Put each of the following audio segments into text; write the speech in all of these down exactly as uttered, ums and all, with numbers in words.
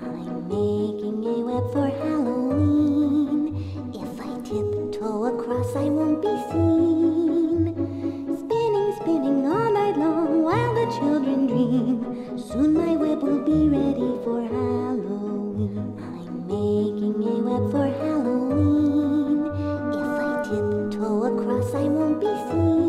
I'm making a web for Halloween. If I tiptoe across, I won't be seen. Spinning, spinning all night long while the children dream. Soon my web will be ready for Halloween. I'm making a web for Halloween. If I tiptoe across, I won't be seen.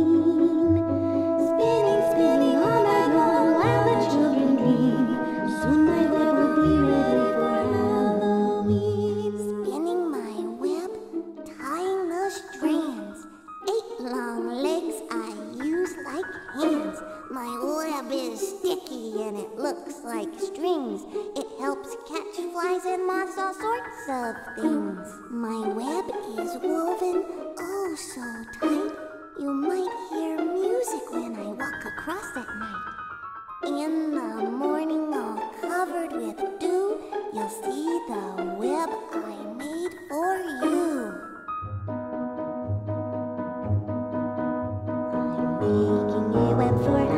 It helps catch flies and moths, all sorts of things. My web is woven oh so tight. You might hear music when I walk across at night. In the morning, all covered with dew, you'll see the web I made for you. I'm making a web for